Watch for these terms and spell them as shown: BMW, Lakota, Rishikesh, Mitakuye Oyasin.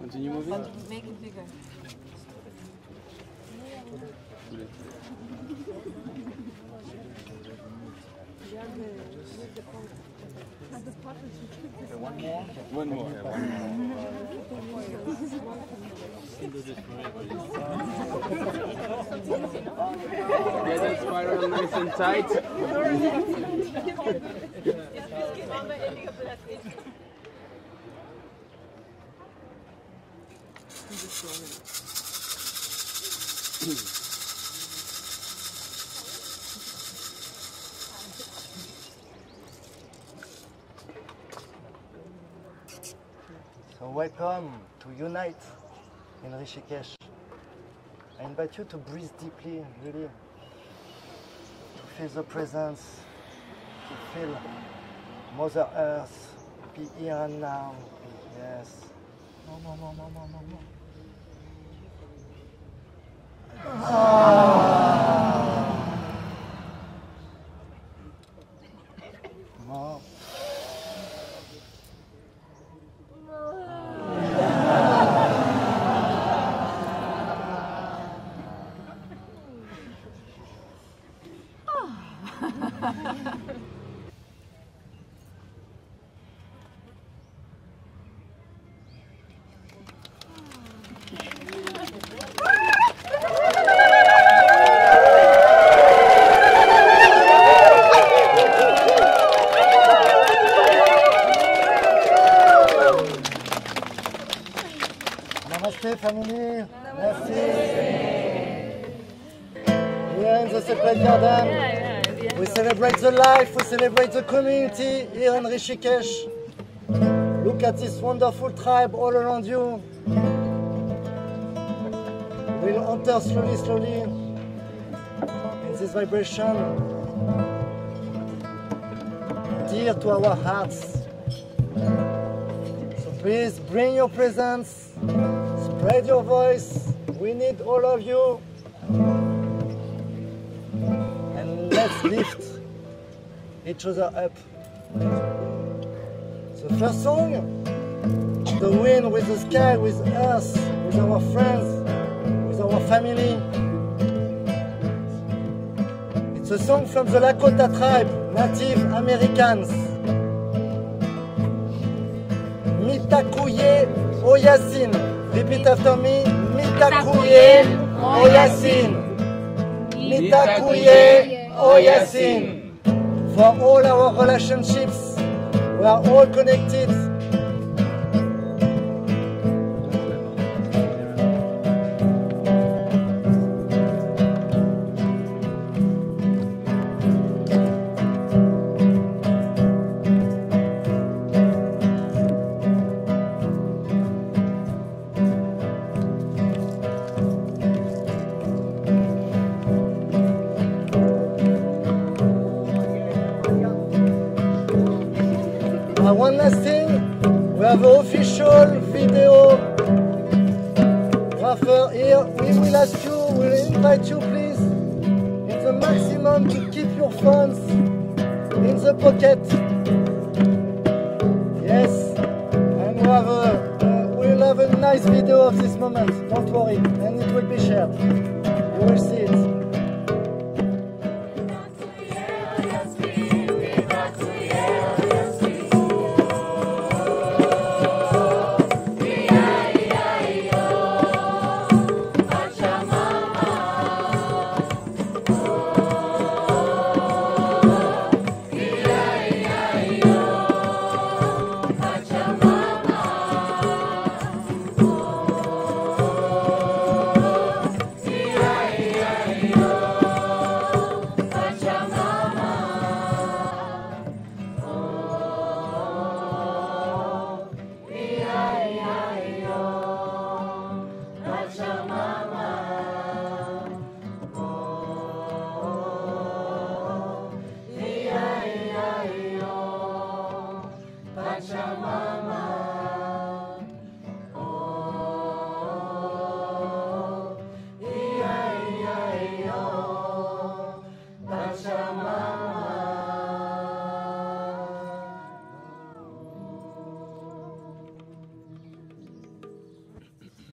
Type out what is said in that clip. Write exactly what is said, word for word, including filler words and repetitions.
Continue moving? But make it bigger. One more? One more. Get that spiral nice and tight. So welcome to Unite in Rishikesh. I invite you to breathe deeply, really, to feel the presence, to feel Mother Earth, be here and now, yes. No, no, no, no, no, no, no. Ah. More. We celebrate the community here in Rishikesh. Look at this wonderful tribe all around you. We'll enter slowly, slowly in this vibration, dear to our hearts. So please bring your presence, spread your voice. We need all of you. And let's lift each other up. The first song, the wind with the sky, with us, with our friends, with our family. It's a song from the Lakota tribe, Native Americans. Mitakuye Oyasin. Repeat after me. Mitakuye Oyasin. Mitakuye Oyasin. For all our relationships, we are all connected. One last thing, we have an official videographer here. We will ask you, we will invite you please, it's a maximum to keep your phones in the pocket. Yes, and we have a, uh, we'll have a nice video of this moment, don't worry, and it will be shared. You will see it.